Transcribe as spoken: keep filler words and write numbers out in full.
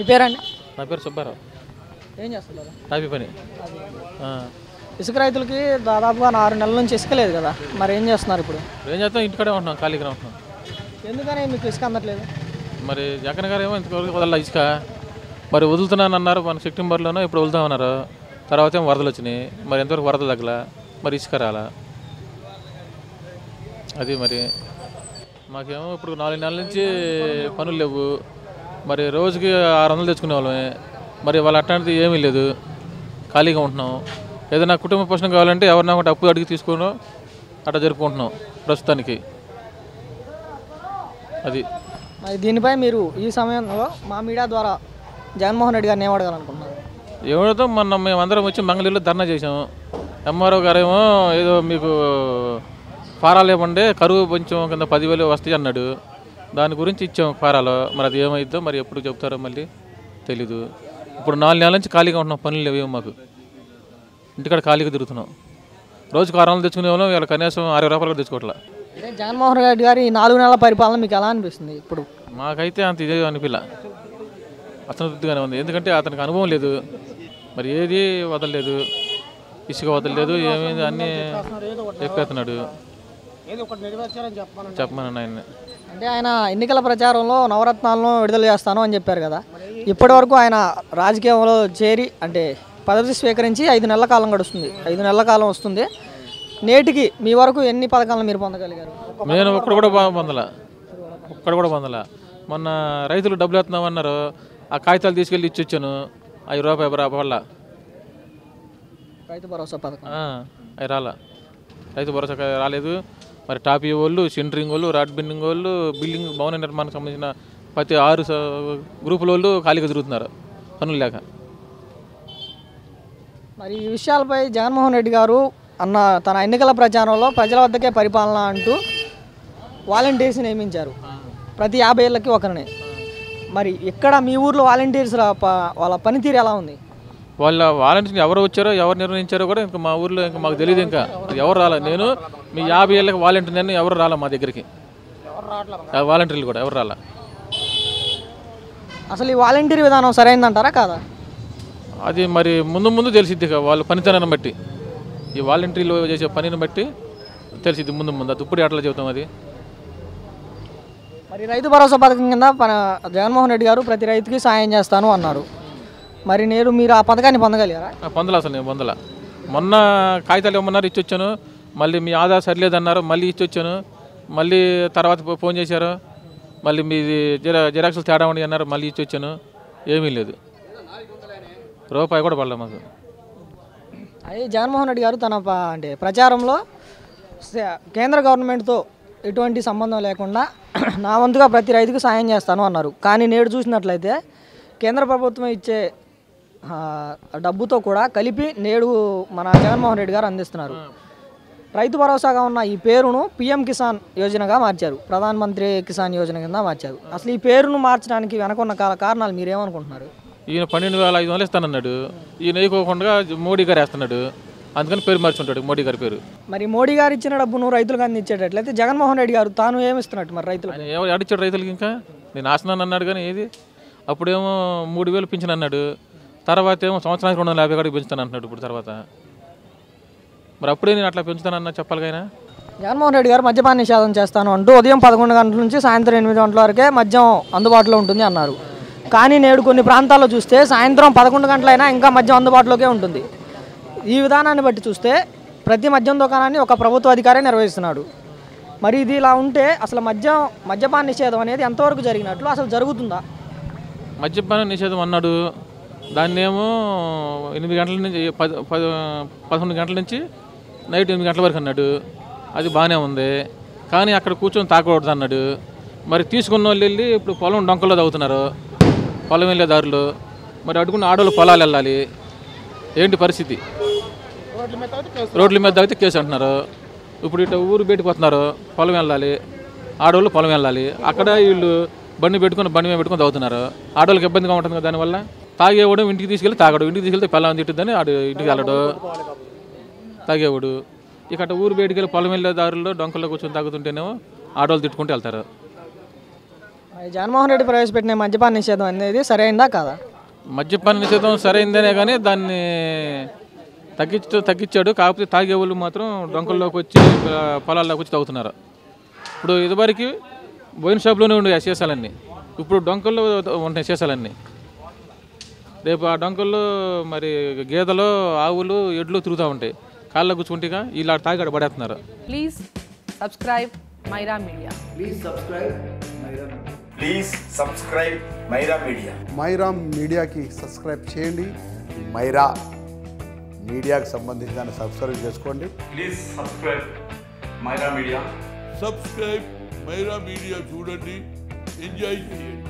మీ పేరండి? నా పేరు సుబ్బారావు. ఏం చేస్తున్నారు? తాపి పని. ఇసుక రైతులకి దాదాపుగా ఆరు నెలల నుంచి ఇసుక లేదు కదా, మరి ఏం చేస్తున్నారు ఇప్పుడు? ఏం చేస్తాం, ఇంటికడే ఉంటున్నాం, ఖాళీగా ఉంటున్నాం. ఎందుకని మీకు ఇసుక అందట్లేదు? మరి జగన్ గారు ఏమో ఇంతవరకు వదల ఇసుక మరి వదులుతున్నానన్నారు మన సెప్టెంబర్లోనో ఇప్పుడు వదులుతామన్నారు, తర్వాత ఏమో వరదలు వచ్చినాయి, మరి ఎంతవరకు వరదలు తగ్గలా, మరి ఇసుక రాలా. అది మరి మాకేమో ఇప్పుడు నాలుగు నెలల నుంచి పనులు లేవు, మరి రోజుకి ఆరు వందలు తెచ్చుకునే వాళ్ళమే, మరి వాళ్ళు అట్లాంటిది ఏమీ లేదు, ఖాళీగా ఉంటున్నాం. ఏదైనా కుటుంబ పోషణ కావాలంటే ఎవరినా ఒకటి అప్పు అడిగి తీసుకుని అట్లా జరుపుకుంటున్నాం ప్రస్తుతానికి. అది మరి దీనిపై మీరు ఈ సమయంలో మా మీడియా ద్వారా జగన్మోహన్ రెడ్డి గారిని ఏమడగాలనుకుంటున్నాం? ఏమడతాం, మొన్న మేమందరం వచ్చి మంగళూరులో ధర్నా చేసాము. ఎంఆర్ఓ గారేమో ఏదో మీకు ఫారాలు ఏమంటే కరువు కొంచెం కింద పదివేలు వస్తాయి అన్నాడు, దాని గురించి ఇచ్చాము ఫారాలో. మరి అది ఏమైద్దో మరి ఎప్పుడు చెప్తారో మళ్ళీ తెలీదు. ఇప్పుడు నాలుగు నెలల నుంచి ఖాళీగా ఉంటున్నాం, పనులు లేవేమో మాకు, ఇంటికాడ ఖాళీగా తిరుగుతున్నాం. రోజుకు ఆరు వందలు తెచ్చుకునే వాళ్ళం, వీళ్ళ కనీసం అరవై రూపాయలు తెచ్చుకోవట్లా. జగన్మోహన్ రెడ్డి గారు ఈ నాలుగు నెలల పరిపాలన మీకు ఎలా అనిపిస్తుంది? ఇప్పుడు మాకైతే అంత ఇదే అనిపిల్ల, అసంతృప్తిగానే ఉంది. ఎందుకంటే అతనికి అనుభవం లేదు, మరి ఏది వదలలేదు, ఇసుక వదలలేదు, ఏమైంది అన్నీ చెప్పేస్తున్నాడు. చెప్పమని ఆయన అంటే ఆయన ఎన్నికల ప్రచారంలో నవరత్నాలను విడుదల చేస్తాను అని చెప్పారు కదా, ఇప్పటి వరకు ఆయన రాజకీయంలో చేరి అంటే పదవి స్వీకరించి ఐదు నెలల కాలం గడుస్తుంది, ఐదు నెలల కాలం వస్తుంది. నేటికి మీ వరకు ఎన్ని పథకాలను మీరు పొందగలిగారు? నేను ఒక్కడ కూడా పొందల, ఒక్కడ కూడా పొందల. మొన్న రైతులు డబ్బులు వేస్తున్నామన్నారు, ఆ కాగితాలు తీసుకెళ్ళి ఇచ్చి వచ్చాను, ఐదు రూపాయలు రావాల. రైతు భరోసా పథకం అవి రాలా, రైతు భరోసా రాలేదు. మరి టాపీ వాళ్ళు, సెంటరింగ్ వాళ్ళు, రాడ్ బిల్డింగ్ వాళ్ళు, బిల్డింగ్ భవన నిర్మాణానికి సంబంధించిన ప్రతి ఆరు గ్రూపుల వాళ్ళు ఖాళీగా తిరుగుతున్నారు పనులు లేక. మరి ఈ విషయాలపై జగన్మోహన్ రెడ్డి గారు అన్న తన ఎన్నికల ప్రచారంలో ప్రజల వద్దకే పరిపాలన అంటూ వాలంటీర్స్ నియమించారు, ప్రతి యాభై ఏళ్ళకి ఒకరిని. మరి ఇక్కడ మీ ఊర్లో వాలంటీర్స్ వాళ్ళ పనితీరు ఎలా ఉంది? వాళ్ళ వాలంటీర్స్ ఎవరు వచ్చారో ఎవరు నిర్ణయించారో కూడా ఇంకా మా ఊర్లో ఇంకా మాకు తెలియదు, ఇంకా ఎవరు రాలేదు. నేను మీ యాభై ఏళ్ళకి వాలంటీర్ నేను ఎవరు రాలా మా దగ్గరికి, వాలంటీర్లు కూడా ఎవరు రాలా. అసలు ఈ వాలంటీర్ విధానం సరైందంటారా కాదా? అది మరి ముందు ముందు తెలిసిద్ది, వాళ్ళ పనితనాన్ని బట్టి, ఈ వాలంటీర్లు చేసే పనిని బట్టి తెలిసిద్ది ముందు ముందు. అది ఇప్పుడు ఎట్లా చెబుతాం అది. మరి రైతు భరోసా పథకం కింద జగన్మోహన్ రెడ్డి గారు ప్రతి రైతుకి సాయం చేస్తాను అన్నారు, మరి నేను మీరు ఆ పథకాన్ని పొందగలిగారా? పొందలే, అసలు నేను పొందలే. మొన్న కాగితాలు ఇవ్వమన్నారు, ఇచ్చి వచ్చాను. మళ్ళీ మీ ఆధార్ సరిలేదన్నారు, మళ్ళీ ఇచ్చి వచ్చాను. మళ్ళీ తర్వాత ఫోన్ చేశారు, మళ్ళీ మీది జిరా జిరాక్స్లు తేడా ఉండి అన్నారు, మళ్ళీ ఇచ్చి వచ్చాను. ఏమీ లేదు, రూపాయి కూడా పడలేదు మాకు. అది జగన్మోహన్ రెడ్డి గారు తన అంటే ప్రచారంలో కేంద్ర గవర్నమెంట్తో ఎటువంటి సంబంధం లేకుండా నా వంతుగా ప్రతి రైతుకు సాయం చేస్తాను అన్నారు, కానీ నేడు చూసినట్లయితే కేంద్ర ప్రభుత్వం ఇచ్చే డబ్బుతో కూడా కలిపి నేడు మన జగన్మోహన్ రెడ్డి గారు అందిస్తున్నారు. రైతు భరోసాగా ఉన్న ఈ పేరును పీఎం కిసాన్ యోజనగా మార్చారు, ప్రధాన మంత్రి కిసాన్ యోజన కింద మార్చారు. అసలు ఈ పేరును మార్చడానికి వెనకున్న కారణాలు మీరేమనుకుంటున్నారు? ఈయన పన్నెండు వేల ఐదు వందలు ఇస్తానన్నాడు, ఈయన వేయకోకుండా మోడీ గారు వేస్తున్నాడు, అందుకని పేరు మార్చుంటాడు మోడీ గారి పేరు. మరి మోడీ గారు ఇచ్చిన డబ్బును రైతులకు అందించేటట్లయితే జగన్మోహన్ రెడ్డి గారు తాను ఏమిస్తున్నట్టు మరి రైతులు అడిచాడు? రైతులకి ఇంకా నేను ఆస్తున్నాను అన్నాడు, కానీ ఏది అప్పుడేమో మూడు వేలు పెంచిన అన్నాడు, తర్వాత ఏమో సంవత్సరానికి రెండు వందల యాభై కాడికి పెంచుతాను అంటున్నాడు ఇప్పుడు. తర్వాత మరి అప్పుడే నేను అట్లా పెంచుతానన్నా చెప్పాలికైనా. జగన్మోహన్ రెడ్డి గారు మద్యపాన నిషేధం చేస్తాను అంటూ ఉదయం పదకొండు గంటల నుంచి సాయంత్రం ఎనిమిది గంటల వరకే మద్యం అందుబాటులో ఉంటుంది అన్నారు, కానీ నేడు కొన్ని ప్రాంతాల్లో చూస్తే సాయంత్రం పదకొండు గంటలైనా ఇంకా మద్యం అందుబాటులోకే ఉంటుంది. ఈ విధానాన్ని బట్టి చూస్తే ప్రతి మద్యం దుకాణాన్ని ఒక ప్రభుత్వ అధికారి నిర్వహిస్తున్నాడు. మరి ఇది ఇలా ఉంటే అసలు మద్యం మద్యపాన నిషేధం అనేది ఎంతవరకు జరిగినట్లు, అసలు జరుగుతుందా? మద్యపాన నిషేధం అన్నాడు, దాన్నేమో ఎనిమిది గంటల నుంచి పది పది పదకొండు గంటల నుంచి నైట్ ఎనిమిది గంటల వరకు అన్నాడు, అది బాగానే ఉంది. కానీ అక్కడ కూర్చొని తాకూడదు అన్నాడు, మరి తీసుకున్న వాళ్ళు వెళ్ళి ఇప్పుడు పొలం డొంకల్లో తాగుతున్నారు, పొలం వెళ్ళే దారులు. మరి అడుగున్న ఆడవాళ్ళు పొలాలు వెళ్ళాలి, ఏంటి పరిస్థితి? రోడ్ల మీద తాగితే కేసు అంటున్నారు, ఇప్పుడు ఇటు ఊరు బయటపోతున్నారు, పొలం వెళ్ళాలి, ఆడవాళ్ళు పొలం వెళ్ళాలి, అక్కడ వీళ్ళు బండి పెట్టుకుని బండి మీద పెట్టుకుని తాగుతున్నారు, ఆడవాళ్ళకి ఇబ్బందిగా ఉంటుంది కదా. దానివల్ల తాగేవాడు ఇంటికి తీసుకెళ్ళి తాగడు, ఇంటికి తీసుకెళ్తే పొలం తిట్టుద్దని ఆడు ఇంటికి వెళ్ళడు తాగేవాడు. ఇక అటు ఊరు బయటికి వెళ్ళి పొలం వెళ్ళే దారుల్లో డొంకల్లో కూర్చొని తాగుతుంటేనేమో ఆడవాళ్ళు తిట్టుకుంటూ వెళ్తారు. జగన్మోహన్ రెడ్డి ప్రవేశపెట్టిన మద్యపాన నిషేధం అనేది సరైనదా కాదా? మద్యపాన నిషేధం సరైందనే కానీ దాన్ని తగ్గించు తగ్గించాడు కాకపోతే తాగేవాళ్ళు మాత్రం డొంకల్లోకి వచ్చి పొలాల్లోకి వచ్చి తాగుతున్నారు. ఇప్పుడు ఇదివరకు బోయిన్ షాప్లోనే ఉండే ఆ సీసాలన్నీ ఇప్పుడు డొంకల్లో ఉంటున్నాయి సీసాలన్నీ. రేపు ఆ డొంకల్లో మరి గేదెలు ఆవులు ఎడ్లు తిరుగుతూ ఉంటాయి, కాళ్ళ గుచ్చుకుంటేగా ఇలా తాగాడు పడేస్తున్నారు. Please subscribe Myra media. Please subscribe Myra. Please subscribe Myra media. Myra మీడియాకి సబ్స్క్రైబ్ చేయండి. మైరా మీడియాకి సంబంధించి దాన్ని సబ్స్క్రైబ్ చేసుకోండి. Please subscribe Myra media. Subscribe Myra media చూడండి, ఎంజాయ్ చేయండి.